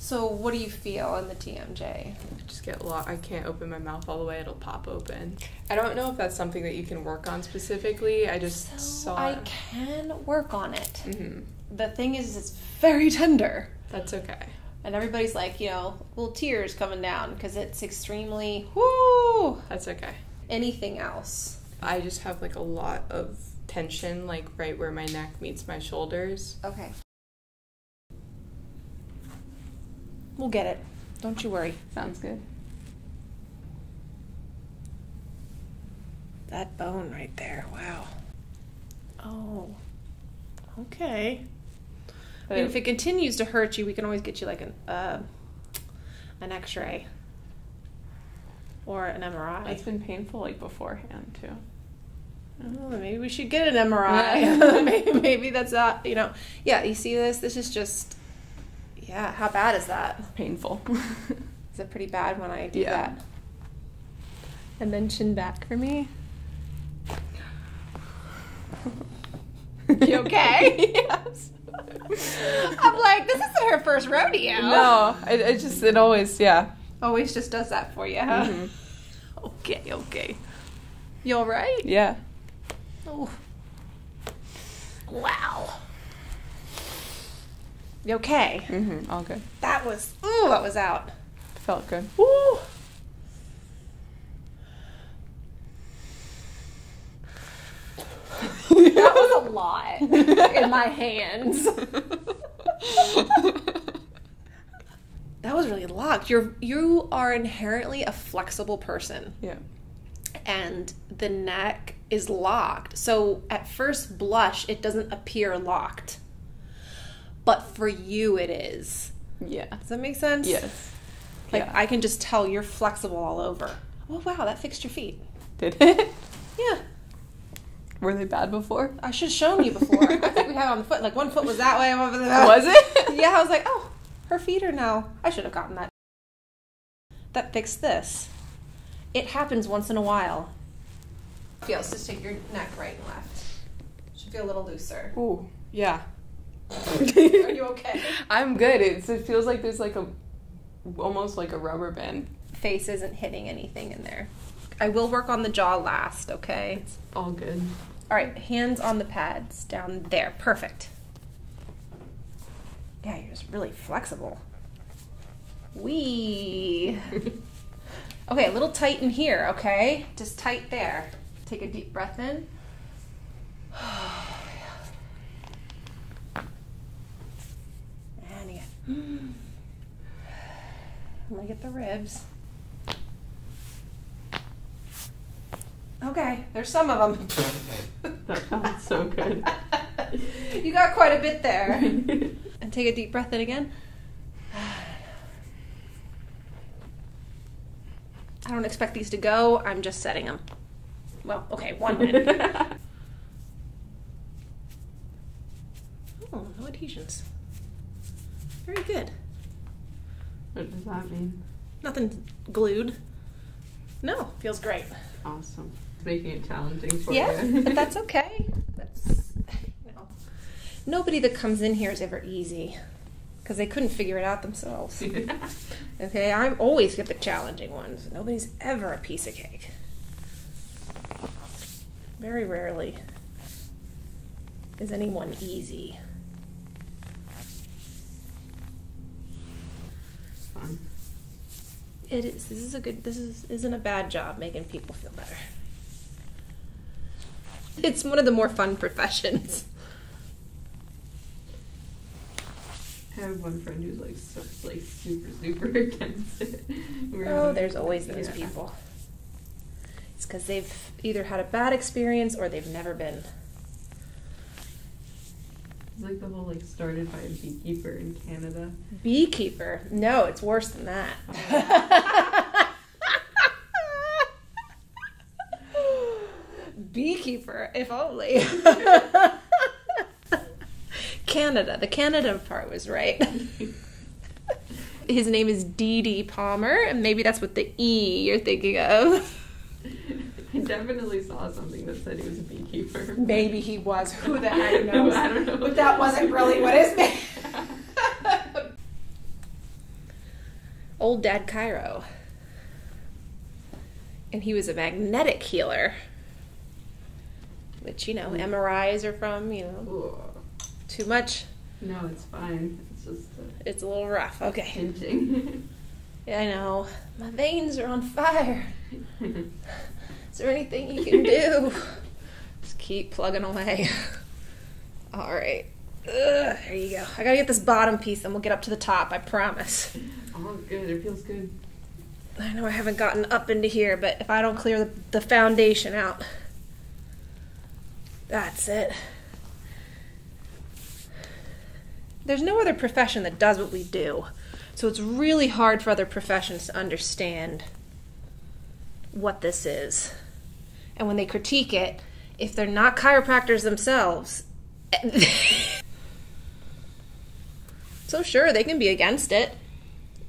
So what do you feel in the TMJ? I just get locked. I can't open my mouth all the way. It'll pop open. I don't know if that's something that you can work on specifically. I just I can work on it. Mm-hmm. The thing is, it's very tender. That's okay. And everybody's like, you know, little tears coming down because it's extremely, whoo! That's okay. Anything else? I just have like a lot of tension, like right where my neck meets my shoulders. Okay. We'll get it. Don't you worry. Sounds good. That bone right there. Wow. Oh. Okay. I mean, if it continues to hurt you, we can always get you like an X-ray or an MRI. It's been painful like beforehand too. Oh, maybe we should get an MRI. Maybe that's not, you know. Yeah, you see this? This is just. Yeah, how bad is that? Painful. Is it pretty bad when I do that? And then chin back for me. You okay? Yes. I'm like, this isn't her first rodeo. No, it always, always just does that for you, huh? Mm-hmm. Okay. You all right? Yeah. Oh. Wow. You okay? Mm-hmm, all good. That was, ooh, that was out. Felt good. Woo! That was a lot in my hands. That was really locked. You are inherently a flexible person. Yeah. And the neck is locked. So at first blush, it doesn't appear locked. But for you, it is. Yeah. Does that make sense? Yes. Like, I can just tell you're flexible all over. Oh, wow, that fixed your feet. Did it? Yeah. Were they bad before? I should have shown you before. I think we had on the foot. Like, one foot was that way, one foot was that way. Was it? Yeah, I was like, oh, her feet are now. I should have gotten that. That fixed this. It happens once in a while. Feels. Just take your neck right and left. Should feel a little looser. Ooh, yeah. Are you okay? I'm good. It feels like there's like almost like a rubber band. Face isn't hitting anything in there. I will work on the jaw last, okay? It's all good. All right, hands on the pads down there. Perfect. Yeah, you're just really flexible. Wee. Okay, a little tight in here, okay? Just tight there. Take a deep breath in. I'm gonna get the ribs. Okay, there's some of them. That sounds so good. You got quite a bit there. And take a deep breath in again. I don't expect these to go, I'm just setting them. Well, okay, 1 minute. Oh, no adhesions. Very good. What does that mean? Nothing glued. No, feels great. Awesome. Making it challenging for you. Yeah, but that's okay. That's, you know. Nobody that comes in here is ever easy because they couldn't figure it out themselves. Okay, I always get the challenging ones. Nobody's ever a piece of cake. Very rarely is anyone easy. It is. This is a good. This isn't a bad job making people feel better. It's one of the more fun professions. I have one friend who's like so, like super against it. Oh, there's always those people. It's because they've either had a bad experience or they've never been. It's like the whole like started by a beekeeper in Canada. Beekeeper? No, it's worse than that. Oh. Beekeeper, if only. Canada, the Canada part was right. His name is Dee Dee Palmer, and maybe that's what the E you're thinking of. I definitely saw something that said he was a beekeeper. Maybe he was. Who the heck knows? I don't know. But that wasn't really what his name. Old Dad Cairo. And he was a magnetic healer, which, you know, MRIs are from, you know. Ooh. Too much? No, it's fine. It's just... It's a little rough. Okay. Hinting. Yeah, I know. My veins are on fire. Is there anything you can do? Just keep plugging away. All right. Ugh, there you go. I gotta get this bottom piece, and we'll get up to the top, I promise. Oh, good. It feels good. I know I haven't gotten up into here, but if I don't clear the foundation out, that's it. There's no other profession that does what we do, so it's really hard for other professions to understand what this is. And when they critique it, if they're not chiropractors themselves, so sure, they can be against it.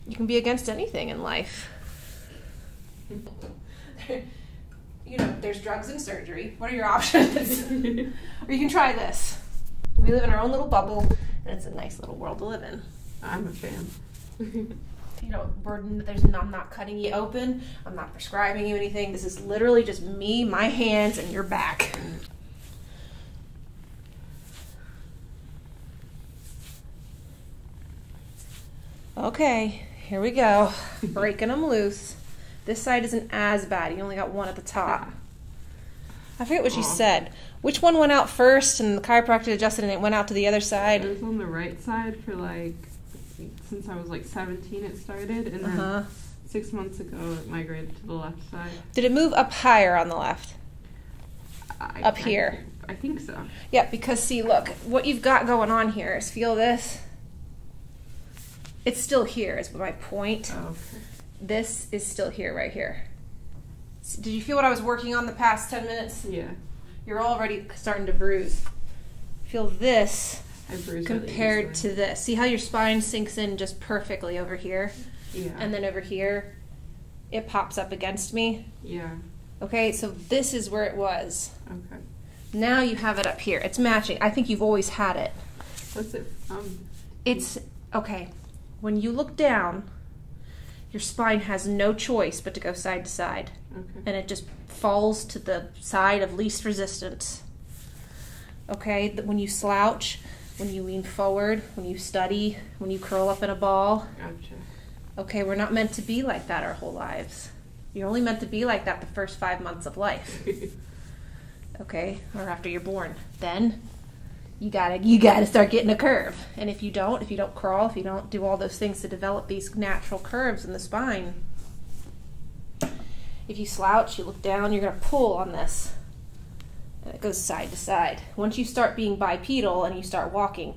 You can be against anything in life. You know, there's drugs and surgery. What are your options? Or you can try this. We live in our own little bubble, and it's a nice little world to live in. I'm a fan. You know, burden. I'm not cutting you open. I'm not prescribing you anything. This is literally just me, my hands, and your back. Okay, here we go. Breaking them loose. This side isn't as bad. You only got one at the top. I forget what she said. Which one went out first, and the chiropractor adjusted, and it went out to the other side? It was on the right side for like... Since I was like 17, it started, and then 6 months ago, it migrated to the left side. Did it move up higher on the left? Up here? I think so. Yeah, because see, look, what you've got going on here is, feel this. It's still here, is my point. Oh, okay. This is still here, right here. So did you feel what I was working on the past 10 minutes? Yeah. You're already starting to bruise. Feel this. Compared to this. See how your spine sinks in just perfectly over here? Yeah. And then over here, it pops up against me? Yeah. Okay, so this is where it was. Okay. Now you have it up here. It's matching. I think you've always had it. What's it from? It's, okay, when you look down, your spine has no choice but to go side to side. Okay. And it just falls to the side of least resistance. Okay, when you slouch, when you lean forward, when you study, when you curl up in a ball. Gotcha. Okay, we're not meant to be like that our whole lives. You're only meant to be like that the first 5 months of life. Okay, or after you're born. Then you gotta start getting a curve. And if you don't crawl, if you don't do all those things to develop these natural curves in the spine, if you slouch, you look down, you're gonna pull on this. And it goes side to side. Once you start being bipedal and you start walking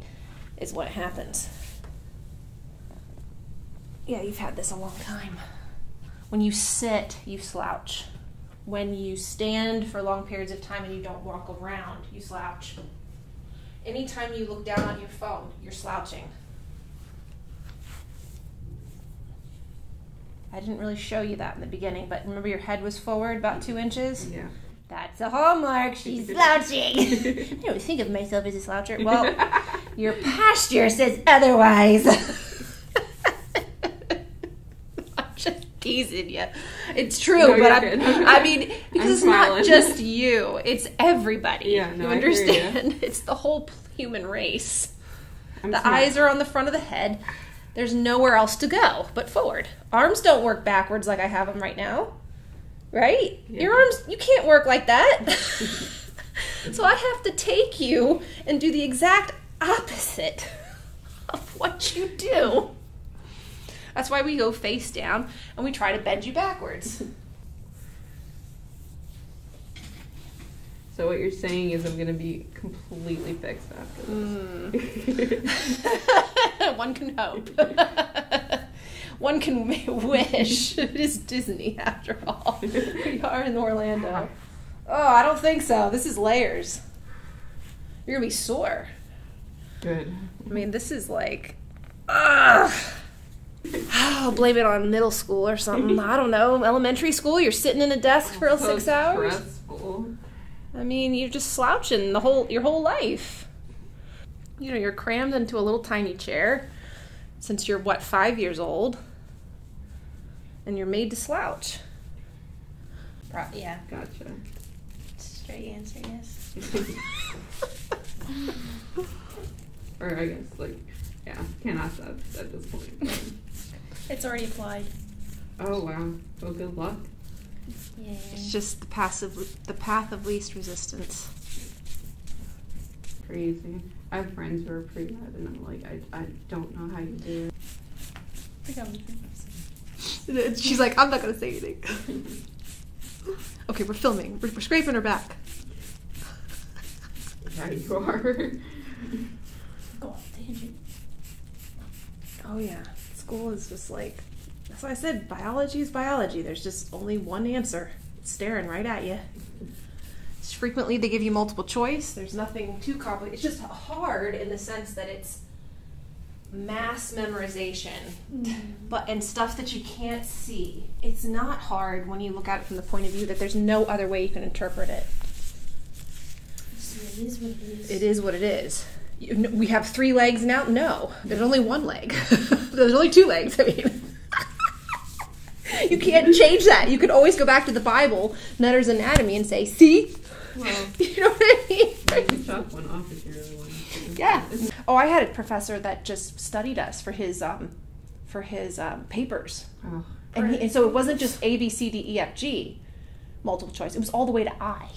is what happens. Yeah, you've had this a long time. When you sit, you slouch. When you stand for long periods of time and you don't walk around, you slouch. Anytime you look down on your phone, you're slouching. I didn't really show you that in the beginning, but remember your head was forward about 2 inches? Yeah. That's a hallmark. She's slouching. I don't think of myself as a sloucher. Well, your posture says otherwise. I'm just teasing you. It's true, no, but I mean, because it's not just you. It's everybody. Yeah, no, you understand? It's the whole human race. The eyes are on the front of the head. There's nowhere else to go but forward. Arms don't work backwards like I have them right now. Right? Yeah. Your arms, you can't work like that. So I have to take you and do the exact opposite of what you do. That's why we go face down and we try to bend you backwards. So what you're saying is I'm going to be completely fixed after this. One can hope. One can wish. It is Disney, after all. We are in Orlando. Oh, I don't think so. This is layers. You're going to be sore. Good. I mean, this is like, oh, blame it on middle school or something. I don't know. Elementary school, you're sitting in a desk for 6 hours. Stressful. I mean, you're just slouching your whole life. You know, you're crammed into a little tiny chair since you're, what, 5 years old? and you're made to slouch. Yeah. Gotcha. Straight answer, yes. Or I guess, like, yeah, can't ask that at this point. It's already applied. Oh, wow. Well, good luck. Yeah. It's just the path of least resistance. Crazy. I have friends who are pre-med, and I'm like, I don't know how you do it. She's like, I'm not going to say anything. Okay, we're filming. We're scraping her back. Yeah, you are. Go off tangent. Oh, yeah. School is just like, that's why I said biology is biology. There's just only one answer. It's staring right at you. It's frequently they give you multiple choice. There's nothing too complicated. It's just hard in the sense that it's mass memorization, but and stuff that you can't see. It's not hard when you look at it from the point of view that there's no other way you can interpret it. So it is what it is. It is what it is. We have 3 legs now? No, there's only 1 leg. There's only 2 legs, I mean. You can't change that. You could always go back to the Bible, Nutter's Anatomy, and say, see? Well, you know what I mean? You can chop one off if you're really wanting to. Yeah. Oh, I had a professor that just studied us for his papers. Oh. And so it wasn't just A, B, C, D, E, F, G, multiple choice. It was all the way to I.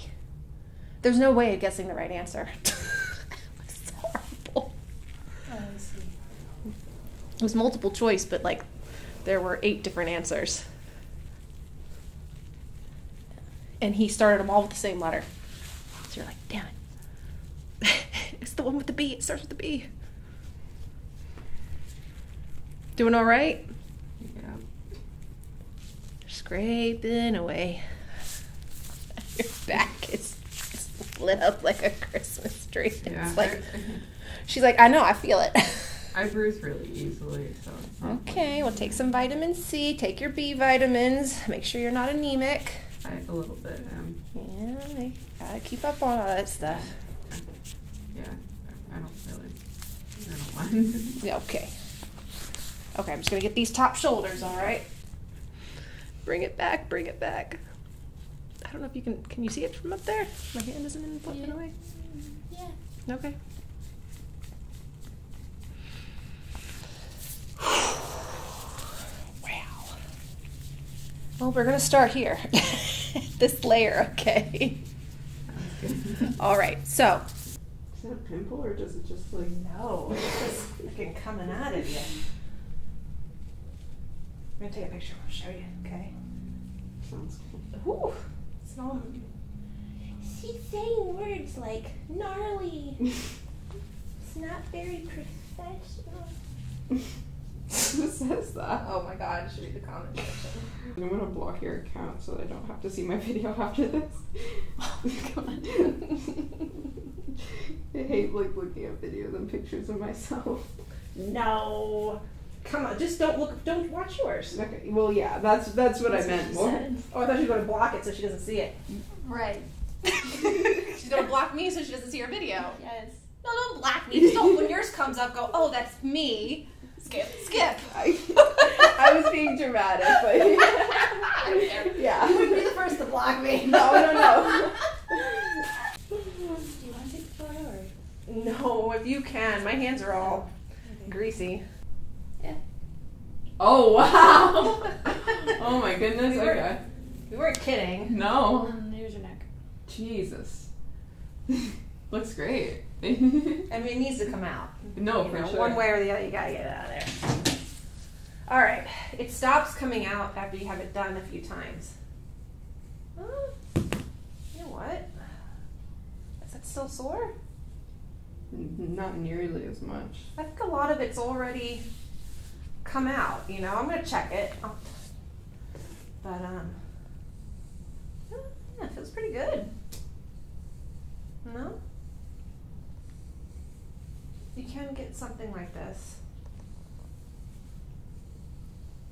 There's no way of guessing the right answer. It's horrible. Oh, I see. It was multiple choice, but like, there were 8 different answers. And he started them all with the same letter. So you're like, damn it. It's the one with the B. It starts with the B. Doing all right? Yeah. Scraping away. Your back is lit up like a Christmas tree. Yeah. It's like, she's like, I know, I feel it. I bruise really easily, so. Okay, well, take some vitamin C, take your B vitamins, make sure you're not anemic. A little bit, yeah, I gotta keep up on all that stuff. Yeah, I don't mind. Yeah, okay. Okay, I'm just gonna get these top shoulders, all right? Bring it back, bring it back. I don't know if you can you see it from up there? My hand isn't in flipping away? Yeah. Okay. Well, we're going to start here, this layer, okay? All right, so. Is that a pimple or does it just like? No, it's just freaking coming out of you. I'm going to take a picture, I'll show you, okay? Sounds cool. Ooh, it's not. She's saying words like gnarly. It's not very professional. Who says that? Oh my god, should read the comment section. I'm gonna block your account so that I don't have to see my video after this. Oh my god. I hate like looking at videos and pictures of myself. No. Come on, just don't look, don't watch yours. Okay, well yeah, that's what I meant more. Oh, I thought you were gonna block it so she doesn't see it. Right. She's gonna block me so she doesn't see her video. Yes. No, don't block me. Just don't, when yours comes up, go, oh, that's me. Skip, skip. I was being dramatic, but yeah. You wouldn't be the first to block me. No. Do you want to take the photo or? No, if you can. My hands are all greasy. Yeah. Oh, wow. Oh, my goodness. Okay. We weren't kidding. No. Here's your neck. Jesus. Looks great. I mean, it needs to come out. No, for sure. One way or the other, you gotta get it out of there. All right, it stops coming out after you have it done a few times. Oh, you know what? Is that still sore? Not nearly as much. I think a lot of it's already come out. You know, I'm gonna check it, but yeah, it feels pretty good. No. You can get something like this.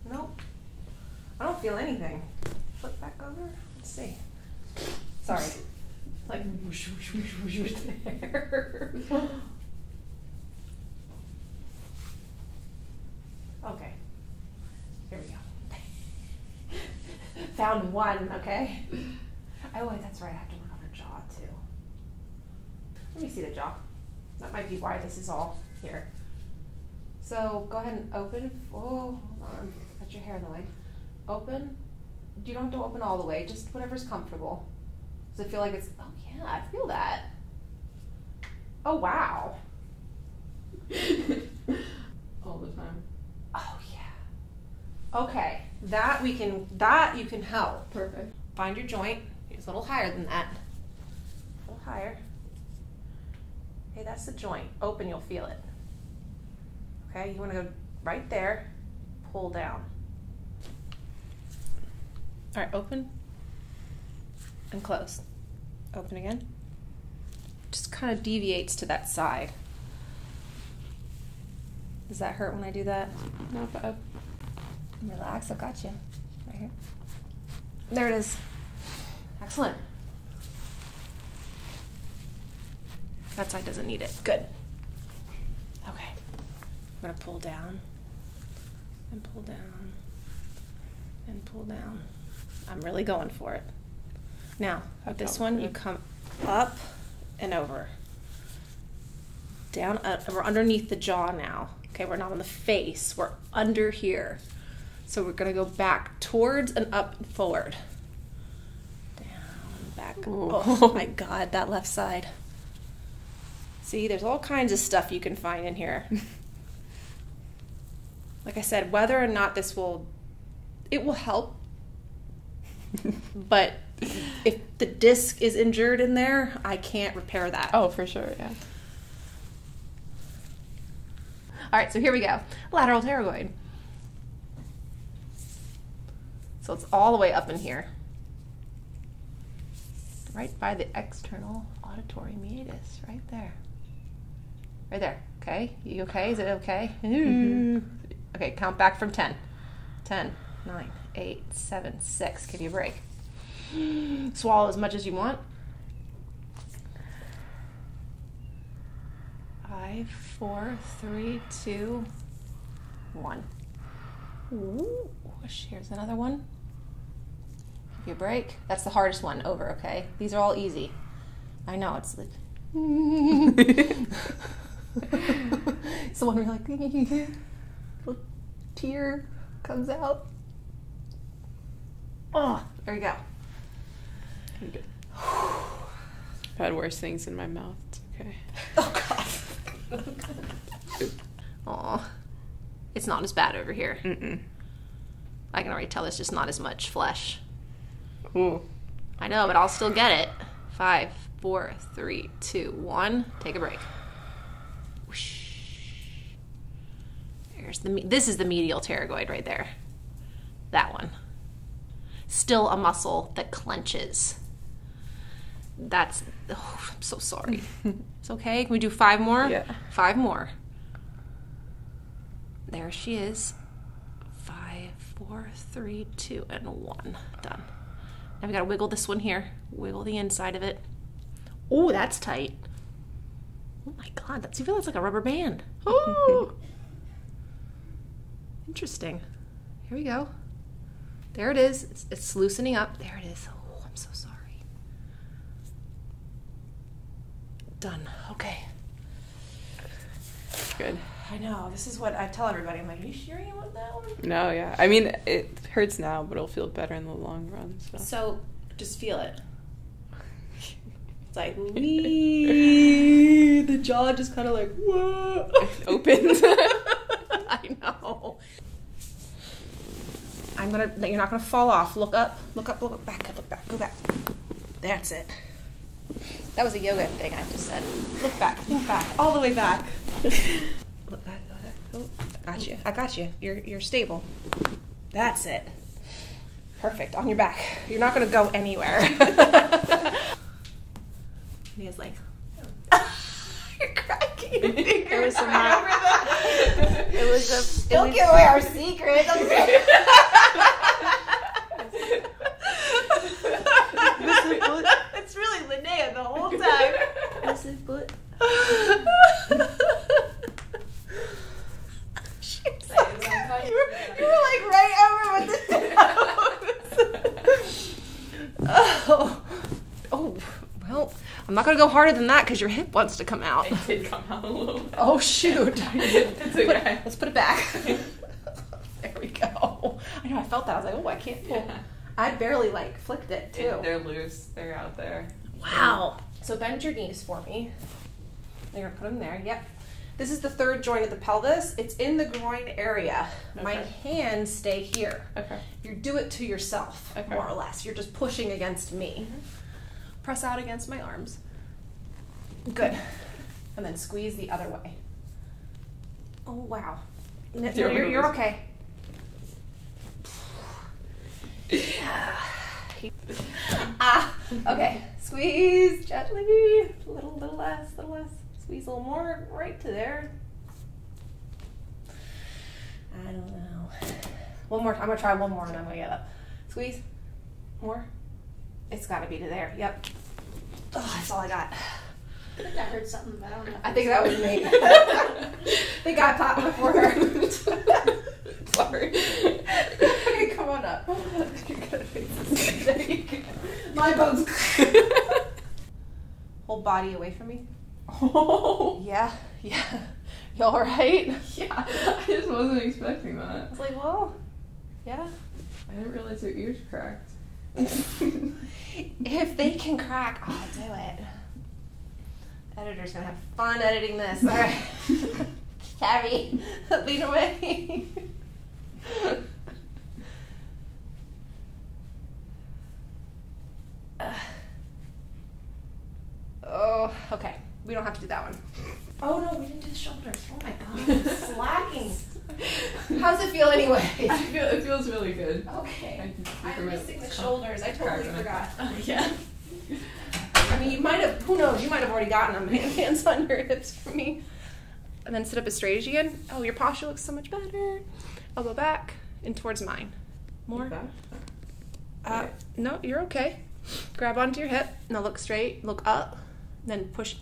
Nope. I don't feel anything. Flip back over. Let's see. Sorry. Like whoosh, whoosh, whoosh, whoosh, whoosh there. Okay. Here we go. found one, okay? Oh, wait, that's right, I have to work on her jaw too. Let me see the jaw. That might be why this is all here. So go ahead and open. Oh, hold on, that's your hair in the way. Open. You don't have to open all the way, just whatever's comfortable. Does it feel like it's, oh yeah, I feel that. Oh wow. All the time. Oh yeah. Okay, that you can help. Perfect. Find your joint. It's a little higher than that. A little higher. Hey, that's the joint. Open, you'll feel it. Okay, you wanna go right there, pull down. All right, open and close. Open again. Just kind of deviates to that side. Does that hurt when I do that? No, but relax, I got you. Right here. There it is. Excellent. That side doesn't need it. Good. Okay. I'm gonna pull down and pull down and pull down. I'm really going for it. Now, with this one, you come up and over. Down, up, and we're underneath the jaw now. Okay, we're not on the face, we're under here. So we're gonna go back towards and up and forward. Down, back, oh my God, that left side. See, there's all kinds of stuff you can find in here. Like I said, whether or not this will, it will help. But if the disc is injured in there, I can't repair that. Oh, for sure, yeah. All right, so here we go. Lateral pterygoid. So it's all the way up in here. Right by the external auditory meatus, right there. Right there, okay? You okay, is it okay? Mm-hmm. Okay, count back from 10. 10, 9. 8, 7, 6. Give you a break. Swallow as much as you want. 5, 4, 3, 2, 1. Ooh, here's another one. Give you a break. That's the hardest one over, okay? These are all easy. I know, it's the it's the one where you're like little tear comes out. Oh, there you go. I'm good. I've had worse things in my mouth. It's okay. Oh, God. Aw. It's not as bad over here. Mm-mm. I can already tell there's just not as much flesh. Ooh. I know, but I'll still get it. 5, 4, 3, 2, 1. Take a break. Whoosh. There's the this is the medial pterygoid right there. That one. Still a muscle that clenches. That's, oh, I'm so sorry. It's okay, can we do 5 more? Yeah. 5 more. There she is. 5, 4, 3, 2, and 1. Done. Now we gotta wiggle this one here. Wiggle the inside of it. Oh, that's tight. Oh my God, that's, you feel that's like a rubber band. Oh! Interesting. Here we go. There it is. It's loosening up. There it is. Oh, I'm so sorry. Done. Okay. Good. I know. This is what I tell everybody. I'm like, are you sure you want that one? No, yeah. I mean, it hurts now, but it'll feel better in the long run. So just feel it. It's like, wee. The jaw just kind of like, whoa. It opens. I know. I'm gonna, you're not gonna fall off. Look up, look up, look up, back up, look back, go back. That's it. That was a yoga thing I just said. Look back, think back, all the way back. Look back, go back. Oh, got you. I got you. You're stable. That's it. Perfect. On your back. You're not gonna go anywhere. He was like, you're cracking your fingers. There was some hot. It was a. Don't give away our secret. It's really Linnea the whole time. That's a foot. She's so good. You were like right over with the nose. I'm not going to go harder than that because your hip wants to come out. It did come out a little bit. Oh, shoot. It's okay. Let's put it back. There we go. I know, I felt that. I was like, oh, I can't pull. Yeah. I barely, like, flicked it, too. They're loose. They're out there. Wow. So bend your knees for me. You're going to put them there. Yep. This is the third joint of the pelvis. It's in the groin area. Okay. My hands stay here. Okay. You do it to yourself, okay, more or less. You're just pushing against me. Mm-hmm. Press out against my arms. Good. And then squeeze the other way. Oh, wow. No, you're okay. Yeah. Ah, okay. Squeeze gently. A little less, a little less. Squeeze a little more right to there. I don't know. One more. I'm going to try one more and I'm going to get up. Squeeze. More. It's got to be to there. Yep. Oh, that's all I got. I think I heard something, but I don't know. I think that was me. I think I popped before her. Sorry. Okay, come on up. You gotta fix this. There you go. My bones. Whole body away from me. Oh. Yeah. Yeah. You all right? Yeah. I just wasn't expecting that. I was like, well, yeah. I didn't realize your ears cracked. If they can crack, I'll do it. Editor's gonna have fun editing this. All right, Carrie, lead away. Oh, okay. We don't have to do that one. Oh no, we didn't do the shoulders. Oh my god, I'm slacking. How's it feel anyway? It feels really good. Okay. I'm missing the shoulders. I totally forgot. Oh, yeah. I mean, you might have, who knows, you might have already gotten them. Hands on your hips for me. And then sit up as straight as you can. Oh, your posture looks so much better. Elbow back and towards mine. More. No, you're okay. Grab onto your hip. Now look straight, look up, then push.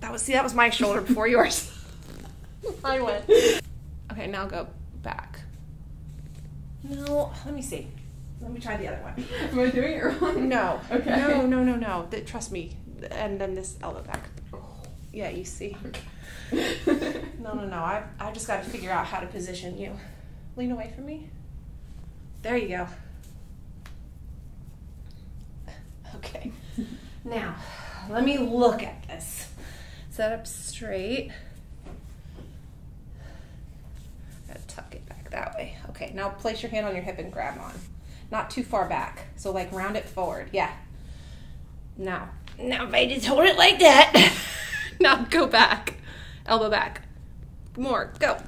That was my shoulder before yours. I went. Okay, now go back. No, let me see. Let me try the other one. Am I doing it wrong? No. Okay. No. Trust me. And then this elbow back. Yeah, you see. Okay. No. I just got to figure out how to position you. Lean away from me. There you go. Okay. Now, let me look at this. Set up straight. Tuck it back that way. Okay, now place your hand on your hip and grab on. Not too far back. So like round it forward. Yeah. Now if I just hold it like that. Now go back. Elbow back. More. Go.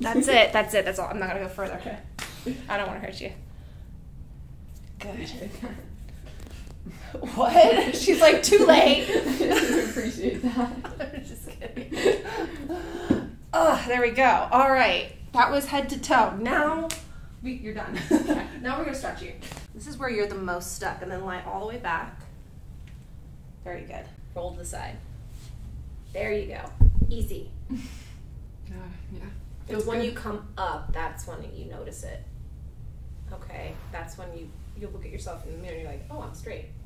That's it. That's it. That's all. I'm not gonna go further. Okay. I don't want to hurt you. Good. What? She's like, too late. I appreciate that. I'm just kidding. Oh, there we go. All right. That was head to toe. Now you're done. Okay. Now we're going to stretch you. This is where you're the most stuck, and then lie all the way back. Very good. Roll to the side. There you go. Easy. Yeah. Feels when good. You come up, that's when you notice it. Okay. That's when you look at yourself in the mirror and you're like, oh, I'm straight.